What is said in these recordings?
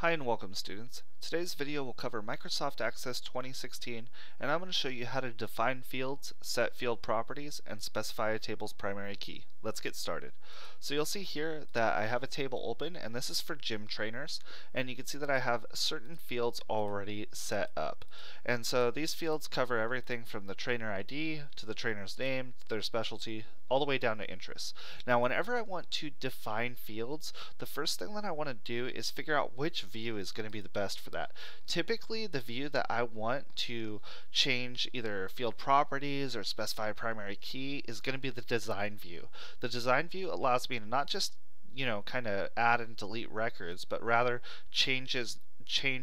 Hi and welcome, students. Today's video will cover Microsoft Access 2016, and I'm going to show you how to define fields, set field properties, and specify a table's primary key. Let's get started. So you'll see here that I have a table open, and this is for gym trainers, and you can see that I have certain fields already set up. And so these fields cover everything from the trainer ID to the trainer's name, to their specialty, all the way down to interests. Now, whenever I want to define fields, the first thing that I want to do is figure out which view is going to be the best for that. Typically, the view that I want to change either field properties or specify a primary key is going to be the design view. The design view allows me to not just, kind of add and delete records, but rather change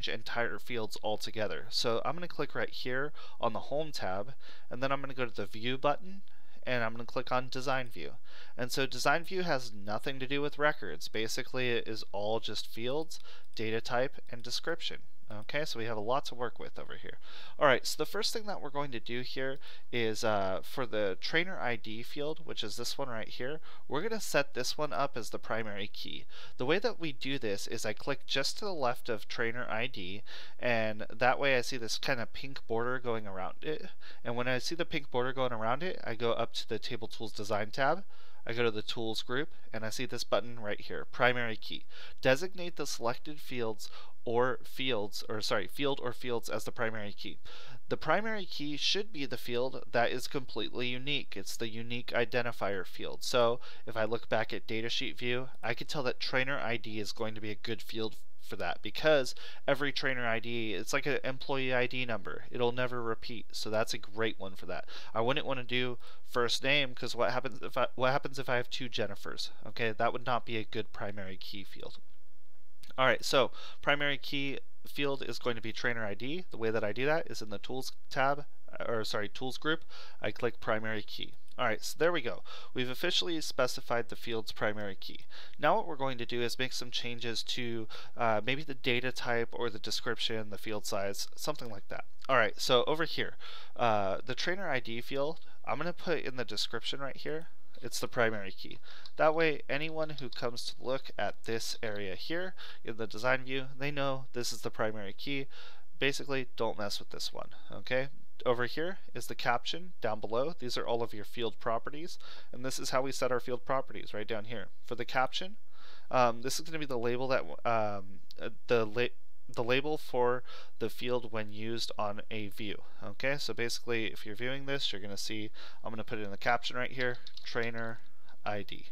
entire fields altogether. So I'm going to click right here on the Home tab, and then I'm going to go to the View button, and I'm going to click on Design View. And so Design View has nothing to do with records. Basically, it is all just fields, data type, and description. Okay, so we have a lot to work with over here. Alright, so the first thing that we're going to do here is for the trainer ID field, which is this one right here, we're going to set this one up as the primary key. The way that we do this is I click just to the left of trainer ID, and that way I see this kind of pink border going around it. And when I see the pink border going around it, I go up to the Table Tools Design tab, I go to the Tools group, and I see this button right here, Primary Key. Designate the selected fields or fields, or sorry, field or fields as the primary key. The primary key should be the field that is completely unique. It's the unique identifier field. So if I look back at datasheet view, I can tell that trainer ID is going to be a good field for that, because every trainer ID, it's like an employee ID number. It'll never repeat, so that's a great one for that. I wouldn't want to do first name, because what happens if I have two Jennifers? Okay, that would not be a good primary key field. Alright, so primary key field is going to be trainer ID. The way that I do that is in the Tools tab, or sorry, Tools group. I click Primary Key. Alright, so there we go. We've officially specified the field's primary key. Now what we're going to do is make some changes to maybe the data type or the description, the field size, something like that. Alright, so over here, the trainer ID field, I'm going to put in the description right here. It's the primary key. That way, anyone who comes to look at this area here in the design view, they know this is the primary key. Basically, don't mess with this one, okay? Over here is the caption down below. These are all of your field properties, and this is how we set our field properties right down here. For the caption, this is going to be the label that the label for the field when used on a view. Okay, so basically if you're viewing this, you're going to see, I'm going to put it in the caption right here, trainer ID.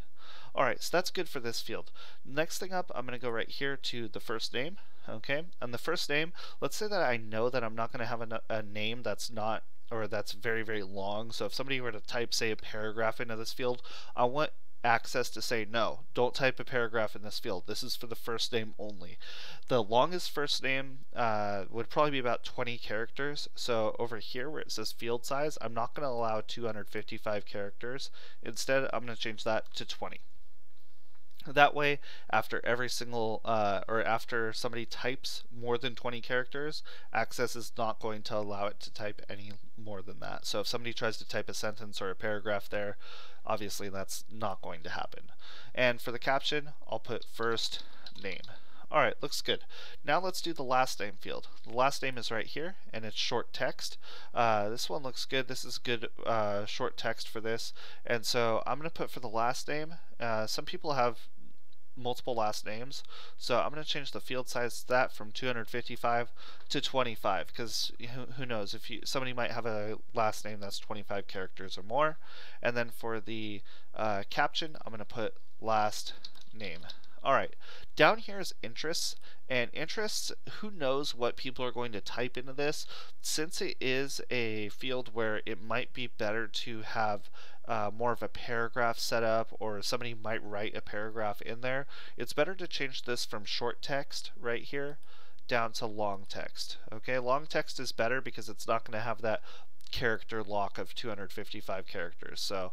Alright, so that's good for this field. Next thing up, I'm going to go right here to the first name. Okay, and the first name, let's say that I know that I'm not going to have a name that's not, or that's very, very long. So if somebody were to type, say, a paragraph into this field, I want Access to say, no, don't type a paragraph in this field. This is for the first name only. The longest first name would probably be about 20 characters. So over here where it says field size, I'm not going to allow 255 characters. Instead, I'm going to change that to 20. That way, after every single, or after somebody types more than 20 characters, Access is not going to allow it to type any more than that. So if somebody tries to type a sentence or a paragraph there, obviously that's not going to happen. And for the caption, I'll put first name. Alright, looks good. Now let's do the last name field. The last name is right here, and it's short text. This one looks good. This is good short text for this. And so I'm going to put for the last name, some people have multiple last names, so I'm going to change the field size to that from 255 to 25, because who knows, if somebody might have a last name that's 25 characters or more. And then for the caption, I'm going to put last name. Alright, down here is interests, and interests, who knows what people are going to type into this, since it is a field where it might be better to have more of a paragraph set up, or somebody might write a paragraph in there. It's better to change this from short text right here down to long text. Okay, long text is better because it's not going to have that character lock of 255 characters, so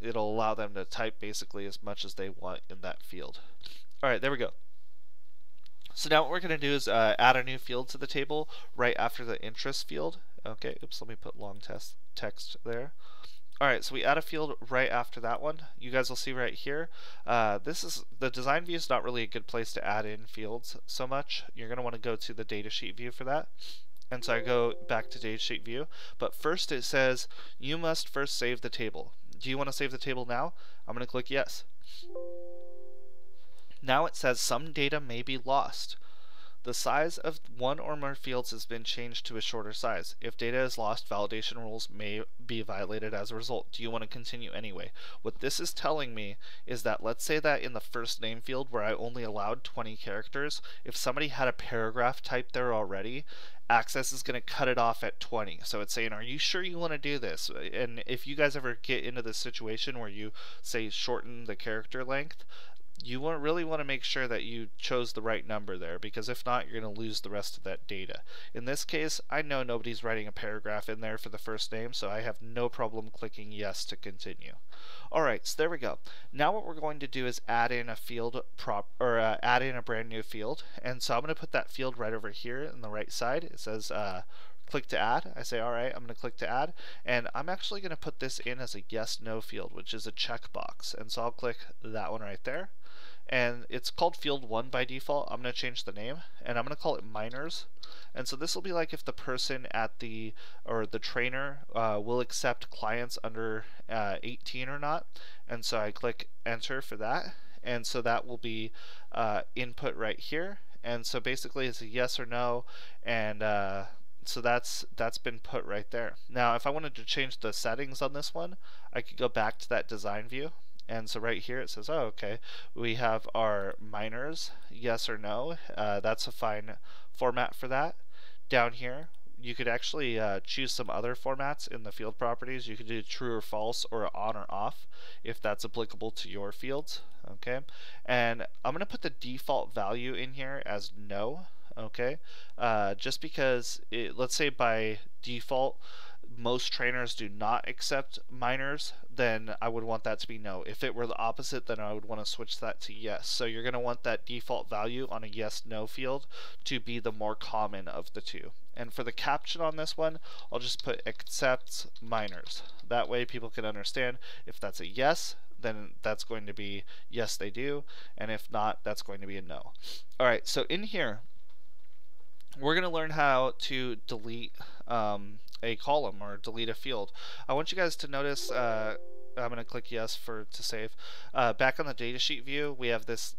it'll allow them to type basically as much as they want in that field. Alright, there we go. So now what we're going to do is add a new field to the table right after the interest field. Okay, oops, let me put long text there. Alright, so we add a field right after that one. You guys will see right here. This is the design view is not really a good place to add in fields so much. You're going to want to go to the datasheet view for that. And so I go back to datasheet view. But first it says you must first save the table. Do you want to save the table now? I'm going to click yes. Now it says some data may be lost. The size of one or more fields has been changed to a shorter size. If data is lost, validation rules may be violated as a result. Do you want to continue anyway? What this is telling me is that, let's say that in the first name field where I only allowed 20 characters, if somebody had a paragraph typed there already, Access is going to cut it off at 20. So it's saying, are you sure you want to do this? And if you guys ever get into this situation where you say shorten the character length, you really want to make sure that you chose the right number there, because if not, you're going to lose the rest of that data. In this case, I know nobody's writing a paragraph in there for the first name, so I have no problem clicking yes to continue. Alright, so there we go. Now what we're going to do is add in a field add in a brand new field, and so I'm going to put that field right over here on the right side. It says click to add. I say alright, I'm going to click to add, and I'm actually going to put this in as a yes no field, which is a checkbox, and so I'll click that one right there. And it's called field 1 by default. I'm going to change the name and I'm going to call it minors. And so this will be like if the person at the, or the trainer will accept clients under 18 or not. And so I click enter for that. And so that will be input right here. And so basically it's a yes or no, and so that's been put right there. Now if I wanted to change the settings on this one, I could go back to that design view. And so right here it says, oh, okay, we have our minors, yes or no. That's a fine format for that. Down here, you could actually choose some other formats in the field properties. You could do true or false or on or off if that's applicable to your fields. Okay, and I'm going to put the default value in here as no. Okay, just because it, let's say by default, most trainers do not accept minors, then I would want that to be no. If it were the opposite, then I would want to switch that to yes. So you're going to want that default value on a yes no field to be the more common of the two. And for the caption on this one, I'll just put accepts minors. That way people can understand if that's a yes, then that's going to be yes they do, and if not, that's going to be a no. Alright, so in here we're going to learn how to delete a column or delete a field. I want you guys to notice, I'm going to click yes to save. Back on the datasheet view, we have this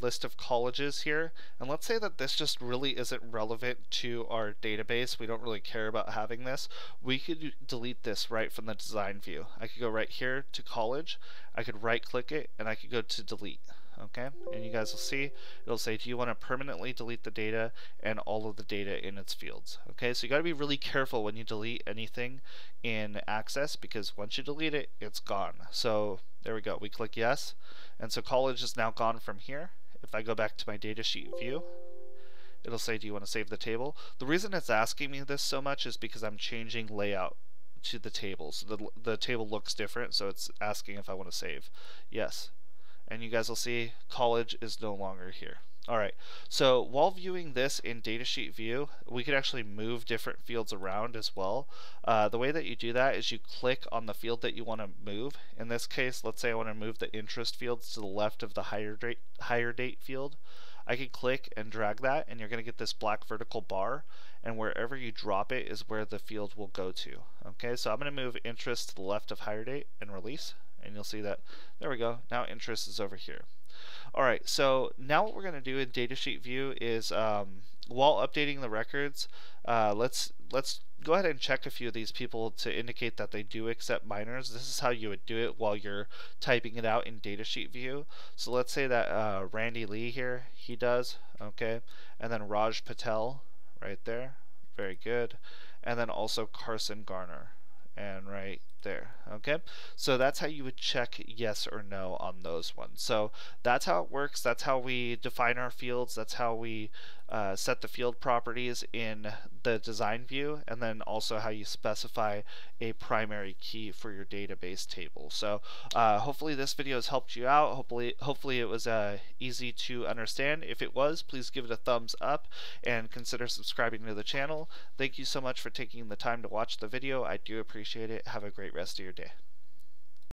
list of colleges here, and let's say that this just really isn't relevant to our database. We don't really care about having this. We could delete this right from the design view. I could go right here to college, I could right click it, and I could go to delete. Okay, and you guys will see it'll say, do you want to permanently delete the data and all of the data in its fields? Okay, so you got to be really careful when you delete anything in Access, because once you delete it, it's gone. So there we go, we click yes, and so college is now gone from here. If I go back to my datasheet view, it'll say, do you want to save the table? The reason it's asking me this so much is because I'm changing layout to the table, so the table looks different, so it's asking if I want to save. Yes. And you guys will see college is no longer here. Alright, so while viewing this in datasheet view, we could actually move different fields around as well. The way that you do that is you click on the field that you want to move. In this case, let's say I want to move the interest fields to the left of the higher date field. I can click and drag that, and you're going to get this black vertical bar, and wherever you drop it is where the field will go to. Okay, so I'm going to move interest to the left of higher date and release. And you'll see that, there we go, now interest is over here. Alright, so now what we're going to do in datasheet view is, while updating the records, let's go ahead and check a few of these people to indicate that they do accept minors. This is how you would do it while you're typing it out in datasheet view. So let's say that Randy Lee here, he does, okay, and then Raj Patel right there, very good, and then also Carson Garner, and right there. Okay, so that's how you would check yes or no on those ones. So that's how it works, that's how we define our fields, that's how we set the field properties in the design view, and then also how you specify a primary key for your database table. So hopefully this video has helped you out. Hopefully it was easy to understand. If it was, please give it a thumbs up and consider subscribing to the channel. Thank you so much for taking the time to watch the video. I do appreciate it. Have a great great rest of your day.